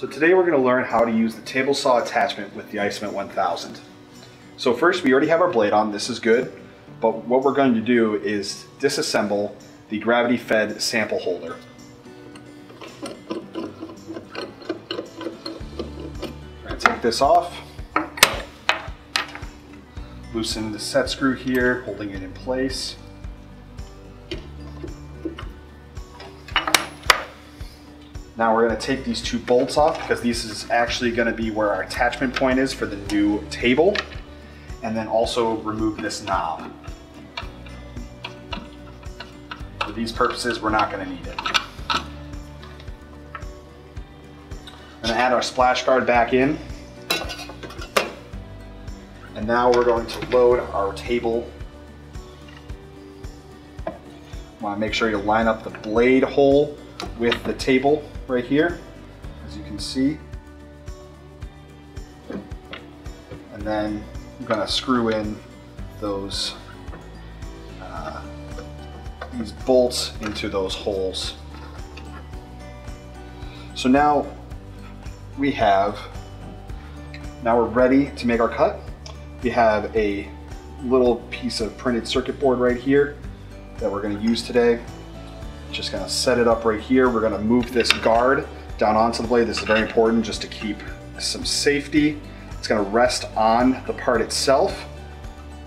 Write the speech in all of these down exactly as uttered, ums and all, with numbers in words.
So today we're going to learn how to use the table saw attachment with the IsoMet one thousand. So first, we already have our blade on, this is good, but what we're going to do is disassemble the gravity-fed sample holder. We're going to take this off, loosen the set screw here, holding it in place. Now we're going to take these two bolts off because this is actually going to be where our attachment point is for the new table, and then also remove this knob. For these purposes, we're not going to need it. We're going to add our splash guard back in, and now we're going to load our table. You want to make sure you line up the blade hole with the table right here, as you can see. And then I'm going to screw in those uh, these bolts into those holes. So now we have, now we're ready to make our cut. We have a little piece of printed circuit board right here that we're going to use today. Just going to set it up right here. We're going to move this guard down onto the blade. This is very important just to keep some safety. It's going to rest on the part itself.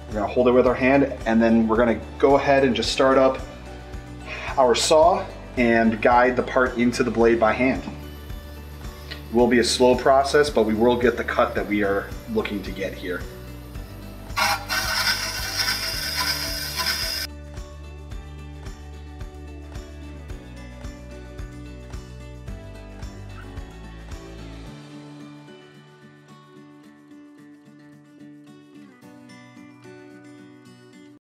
We're going to hold it with our hand, and then we're going to go ahead and just start up our saw and guide the part into the blade by hand. It will be a slow process, but we will get the cut that we are looking to get here.